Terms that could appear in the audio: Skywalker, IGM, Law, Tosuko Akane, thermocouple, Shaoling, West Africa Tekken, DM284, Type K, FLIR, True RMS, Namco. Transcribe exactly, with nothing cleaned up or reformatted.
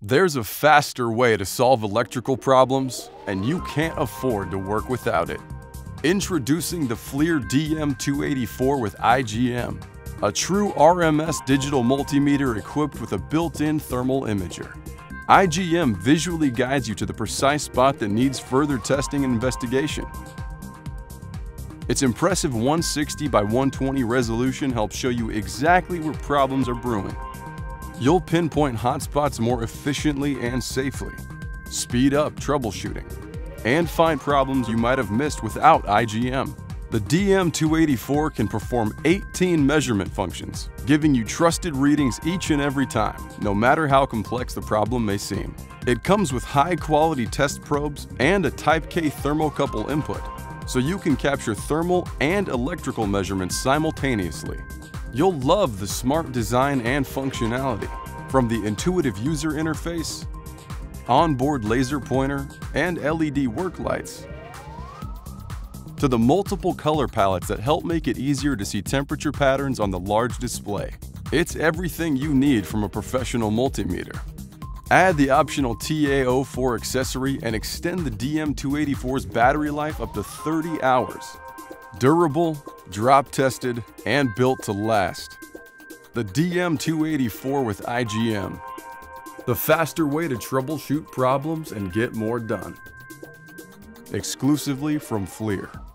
There's a faster way to solve electrical problems, and you can't afford to work without it. Introducing the FLIR D M two eighty-four with I G M, a true R M S digital multimeter equipped with a built-in thermal imager. I G M visually guides you to the precise spot that needs further testing and investigation. Its impressive one sixty by one twenty resolution helps show you exactly where problems are brewing. You'll pinpoint hotspots more efficiently and safely, speed up troubleshooting, and find problems you might have missed without I G M. The D M two eighty-four can perform eighteen measurement functions, giving you trusted readings each and every time, no matter how complex the problem may seem. It comes with high-quality test probes and a Type K thermocouple input, so you can capture thermal and electrical measurements simultaneously. You'll love the smart design and functionality, from the intuitive user interface, onboard laser pointer, and L E D work lights, to the multiple color palettes that help make it easier to see temperature patterns on the large display. It's everything you need from a professional multimeter. Add the optional T A zero four accessory and extend the D M two eighty-four's battery life up to thirty hours. Durable, drop-tested, and built to last. The D M two eighty-four with I G M. The faster way to troubleshoot problems and get more done. Exclusively from FLIR.